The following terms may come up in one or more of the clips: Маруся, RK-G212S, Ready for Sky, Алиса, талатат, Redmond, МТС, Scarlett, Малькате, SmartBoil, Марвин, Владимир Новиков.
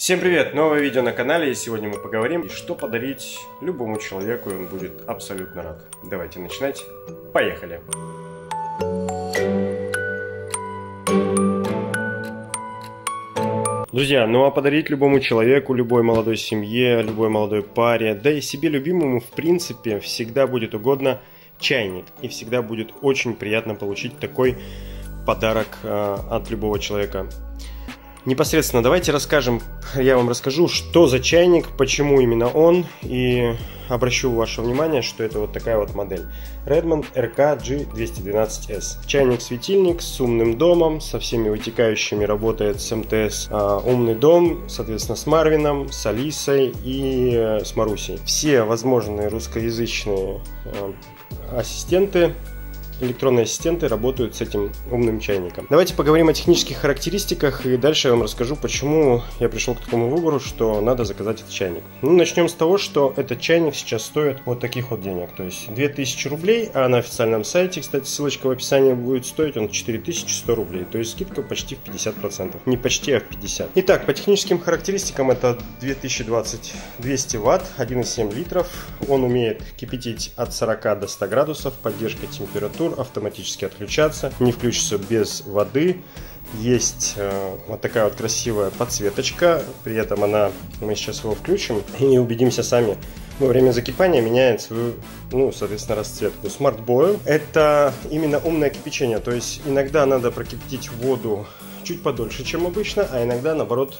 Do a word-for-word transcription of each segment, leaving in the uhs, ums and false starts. Всем привет! Новое видео на канале, и сегодня мы поговорим, что подарить любому человеку, и он будет абсолютно рад. Давайте начинать. Поехали! Друзья, ну а подарить любому человеку, любой молодой семье, любой молодой паре, да и себе любимому, в принципе, всегда будет угодно чайник. И всегда будет очень приятно получить такой подарок э, от любого человека. Непосредственно давайте расскажем, я вам расскажу, что за чайник, почему именно он, и обращу ваше внимание, что это вот такая вот модель. Redmond эр ка джи двести двенадцать эс. Чайник-светильник с умным домом, со всеми вытекающими, работает с эм тэ эс. А, умный дом, соответственно, с Марвином, с Алисой и э, с Марусей. Все возможные русскоязычные э, ассистенты, электронные ассистенты работают с этим умным чайником. Давайте поговорим о технических характеристиках, и дальше я вам расскажу, почему я пришел к такому выбору, что надо заказать этот чайник. Ну, начнем с того, что этот чайник сейчас стоит вот таких вот денег, то есть две тысячи рублей, а на официальном сайте, кстати, ссылочка в описании, будет стоить он четыре тысячи сто рублей, то есть скидка почти в пятьдесят процентов. Не почти, а в пятьдесят процентов. Итак, по техническим характеристикам это две тысячи двадцать, двести ватт, один и семь литров. Он умеет кипятить от сорока до ста градусов, поддержка температуры, автоматически отключаться, не включится без воды. Есть э, вот такая вот красивая подсветочка, при этом она, мы сейчас его включим и убедимся сами, во время закипания меняет свою, ну, соответственно, расцветку. SmartBoil — это именно умное кипячение, то есть иногда надо прокипятить воду чуть подольше, чем обычно, а иногда, наоборот,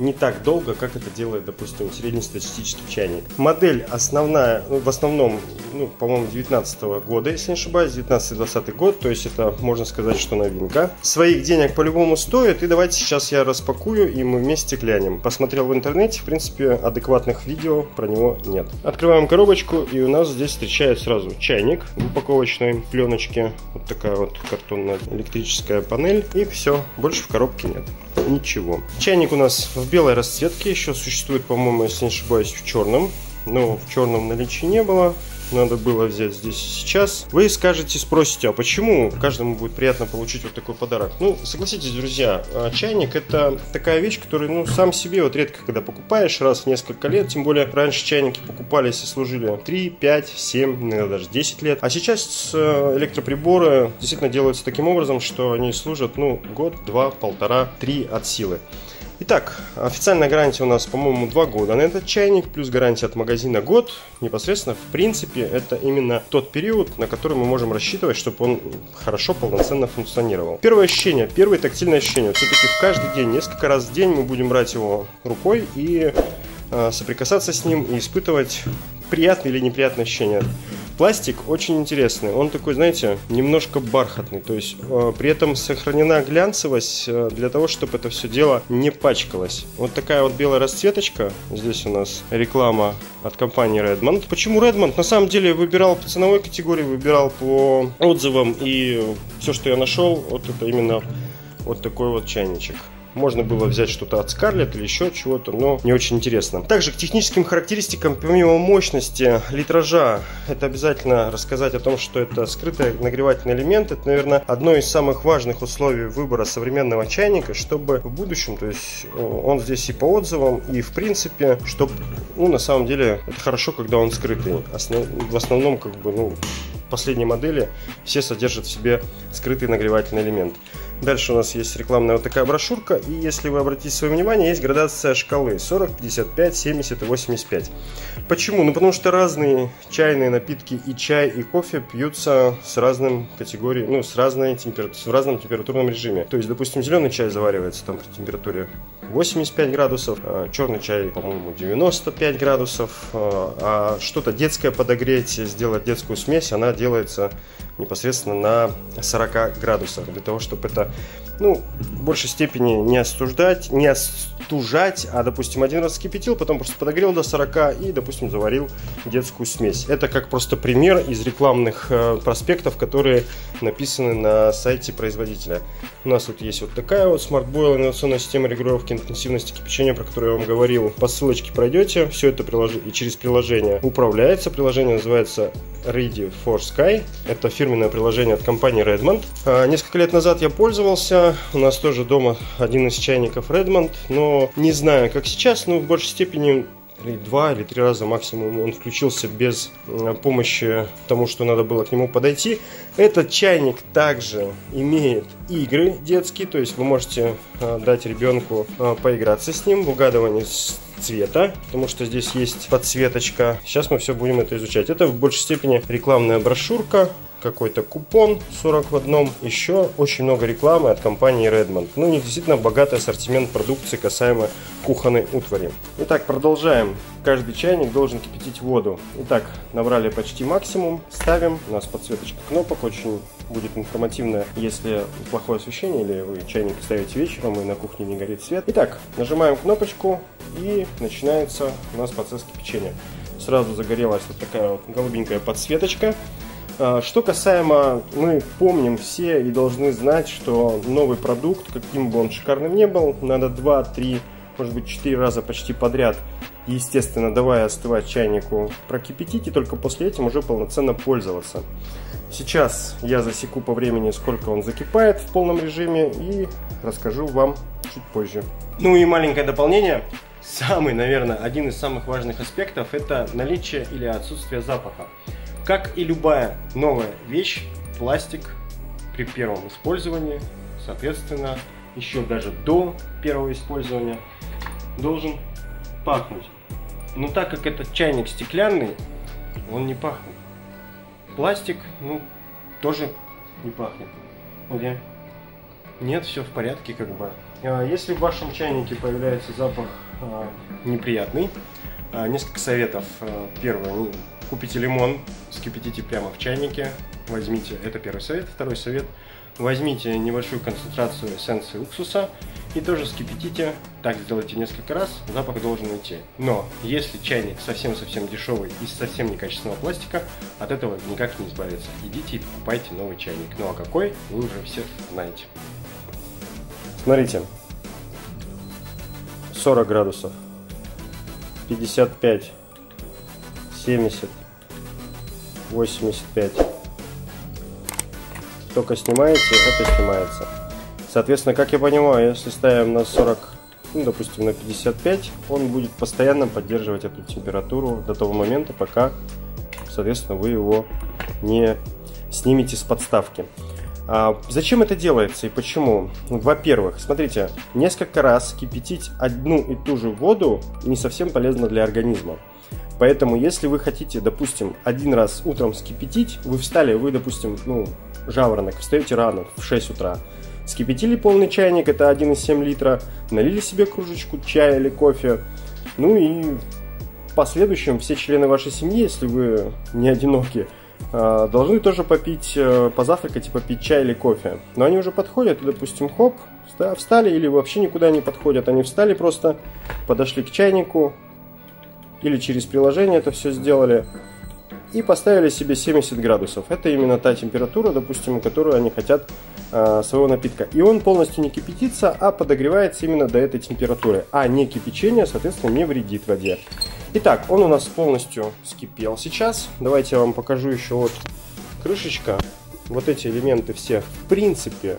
не так долго, как это делает, допустим, среднестатистический чайник. Модель основная, в основном, ну, по-моему, девятнадцатого года, если не ошибаюсь, девятнадцатый-двадцатый год, то есть это, можно сказать, что новинка. Своих денег по-любому стоит, и давайте сейчас я распакую, и мы вместе глянем. Посмотрел в интернете, в принципе, адекватных видео про него нет. Открываем коробочку, и у нас здесь встречает сразу чайник в упаковочной пленочке, вот такая вот картонная электрическая панель, и все, больше в коробке нет ничего. Чайник у нас в белой расцветке, еще существует, по-моему, если не ошибаюсь, в черном, но в черном наличии не было, надо было взять здесь сейчас. Вы скажете, спросите, а почему каждому будет приятно получить вот такой подарок? Ну, согласитесь, друзья, чайник — это такая вещь, которую, ну, сам себе вот редко когда покупаешь, раз в несколько лет, тем более раньше чайники покупались и служили три, пять, семь, иногда даже десять лет, а сейчас электроприборы действительно делаются таким образом, что они служат, ну, год, два, полтора, три от силы. Итак, официальная гарантия у нас, по-моему, два года на этот чайник, плюс гарантия от магазина год. Непосредственно, в принципе, это именно тот период, на который мы можем рассчитывать, чтобы он хорошо, полноценно функционировал. Первое ощущение, первое тактильное ощущение. Все-таки в каждый день, несколько раз в день мы будем брать его рукой и э, соприкасаться с ним, и испытывать приятные или неприятные ощущения. Пластик очень интересный, он такой, знаете, немножко бархатный, то есть э, при этом сохранена глянцевость э, для того, чтобы это все дело не пачкалось. Вот такая вот белая расцветочка, здесь у нас реклама от компании Redmond. Почему Redmond? На самом деле выбирал по ценовой категории, выбирал по отзывам, и все, что я нашел, вот это именно вот такой вот чайничек. Можно было взять что-то от Scarlett или еще чего-то, но не очень интересно. Также к техническим характеристикам, помимо мощности, литража, это обязательно рассказать о том, что это скрытый нагревательный элемент. Это, наверное, одно из самых важных условий выбора современного чайника, чтобы в будущем, то есть он здесь и по отзывам, и в принципе, чтобы, ну, на самом деле, это хорошо, когда он скрытый. Основ... В основном, как бы, ну, последние модели все содержат в себе скрытый нагревательный элемент. Дальше у нас есть рекламная вот такая брошюрка, и если вы обратите свое внимание, есть градация шкалы сорок, пятьдесят пять, семьдесят и восемьдесят пять. Почему? Ну потому что разные чайные напитки, и чай, и кофе пьются с разным категорией, ну с, разной температу... с разным температурным режиме. То есть, допустим, зеленый чай заваривается там при температуре восемьдесят пять градусов, черный чай, по-моему, девяносто пять градусов, а что-то детское подогреть, сделать детскую смесь, она делается непосредственно на сорока градусах, для того, чтобы это, ну, в большей степени не остуждать, не остужать, а, допустим, один раз кипятил, потом просто подогрел до сорока и, допустим, заварил детскую смесь. Это как просто пример из рекламных э, проспектов, которые написаны на сайте производителя. У нас вот есть вот такая вот SmartBoil, инновационная система регулировки интенсивности кипячения, про которую я вам говорил. По ссылочке пройдете, все это прилож... и через приложение управляется. Приложение называется Ready for Sky. Это фирменное приложение от компании Redmond. А несколько лет назад я пользовался. У нас тоже дома один из чайников Redmond, но не знаю, как сейчас, но в большей степени... или два, или три раза максимум он включился без помощи тому, что надо было к нему подойти. Этот чайник также имеет игры детские, то есть вы можете дать ребенку поиграться с ним в угадывании цвета, потому что здесь есть подсветочка. Сейчас мы все будем это изучать. Это в большей степени рекламная брошюрка, какой-то купон сорок в одном, еще очень много рекламы от компании Redmond. Ну, у них действительно богатый ассортимент продукции касаемо кухонной утвари. Итак, продолжаем. Каждый чайник должен кипятить воду. Итак, набрали почти максимум, ставим. У нас подсветочка кнопок, очень будет информативно, если плохое освещение или вы чайник ставите вечером и на кухне не горит свет. Итак, нажимаем кнопочку и начинается у нас процесс кипячения. Сразу загорелась вот такая вот голубенькая подсветочка. Что касаемо, мы помним все и должны знать, что новый продукт, каким бы он шикарным ни был, надо два, три, может быть четыре раза почти подряд, естественно, давая остывать чайнику, прокипятить и только после этого уже полноценно пользоваться. Сейчас я засеку по времени, сколько он закипает в полном режиме, и расскажу вам чуть позже. Ну и маленькое дополнение. Самый, наверное, один из самых важных аспектов – это наличие или отсутствие запаха. Как и любая новая вещь, пластик при первом использовании, соответственно, еще даже до первого использования, должен пахнуть. Но так как этот чайник стеклянный, он не пахнет. Пластик, ну, тоже не пахнет. Или нет, все в порядке как бы. Если в вашем чайнике появляется запах а, неприятный, а, несколько советов. Первое. Купите лимон, скипятите прямо в чайнике, возьмите, это первый совет. Второй совет, возьмите небольшую концентрацию эссенции уксуса и тоже скипятите, так сделайте несколько раз, запах должен уйти. Но если чайник совсем-совсем дешевый и совсем некачественного пластика, от этого никак не избавиться. Идите и покупайте новый чайник. Ну а какой, вы уже все знаете. Смотрите, сорок градусов, пятьдесят пять, семьдесят. восемьдесят пять. Только снимаете, это снимается. Соответственно, как я понимаю, если ставим на сорок, ну, допустим, на пятьдесят пять, он будет постоянно поддерживать эту температуру до того момента, пока, соответственно, вы его не снимете с подставки. А зачем это делается и почему? Во-первых, смотрите, несколько раз кипятить одну и ту же воду не совсем полезно для организма. Поэтому, если вы хотите, допустим, один раз утром скипятить, вы встали, вы, допустим, ну, жаворонок, встаете рано, в шесть утра, скипятили полный чайник, это один и семь литра, налили себе кружечку чая или кофе, ну и в последующем все члены вашей семьи, если вы не одиноки, должны тоже попить, позавтракать и попить чай или кофе. Но они уже подходят, и, допустим, хоп, встали или вообще никуда не подходят, они встали просто, подошли к чайнику, или через приложение это все сделали и поставили себе семьдесят градусов. Это именно та температура, допустим, которую они хотят э, своего напитка. И он полностью не кипятится, а подогревается именно до этой температуры. А не кипячение, соответственно, не вредит воде. Итак, он у нас полностью вскипел сейчас. Давайте я вам покажу еще вот крышечка. Вот эти элементы все, в принципе,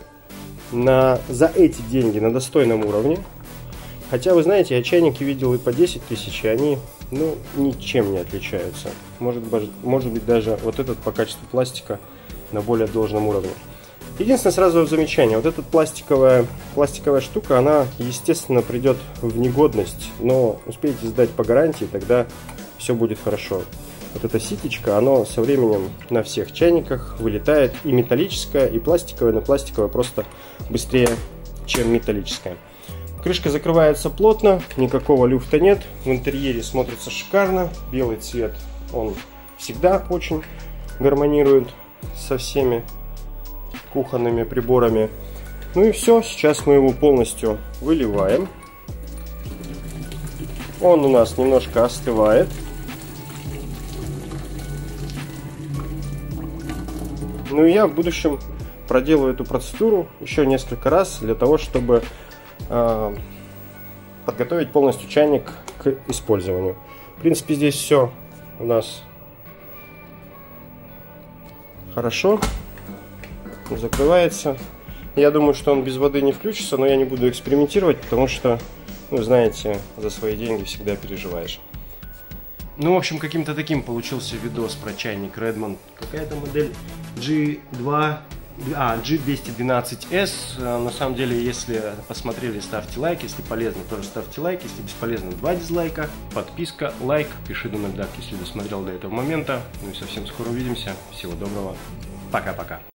на, за эти деньги на достойном уровне. Хотя, вы знаете, я чайники видел и по десять тысяч, и они, ну, ничем не отличаются. Может, может быть, даже вот этот по качеству пластика на более должном уровне. Единственное сразу замечание. Вот эта пластиковая, пластиковая штука, она, естественно, придет в негодность. Но успейте сдать по гарантии, тогда все будет хорошо. Вот эта ситечка, она со временем на всех чайниках вылетает. И металлическая, и пластиковая. Но пластиковая просто быстрее, чем металлическая. Крышка закрывается плотно, никакого люфта нет, в интерьере смотрится шикарно, белый цвет, он всегда очень гармонирует со всеми кухонными приборами. Ну и все, сейчас мы его полностью выливаем. Он у нас немножко остывает. Ну и я в будущем проделаю эту процедуру еще несколько раз для того, чтобы подготовить полностью чайник к использованию. В принципе, здесь все у нас хорошо закрывается. Я думаю, что он без воды не включится, но я не буду экспериментировать, потому что, ну, знаете, за свои деньги всегда переживаешь. Ну, в общем, каким-то таким получился видос про чайник Redmond. Какая-то модель джи два, а, джи два один два эс. На самом деле, если посмотрели, ставьте лайк. Если полезно, тоже ставьте лайк. Если бесполезно, два дизлайка. Подписка, лайк. Пиши донат, если досмотрел до этого момента. Ну и совсем скоро увидимся. Всего доброго. Пока-пока.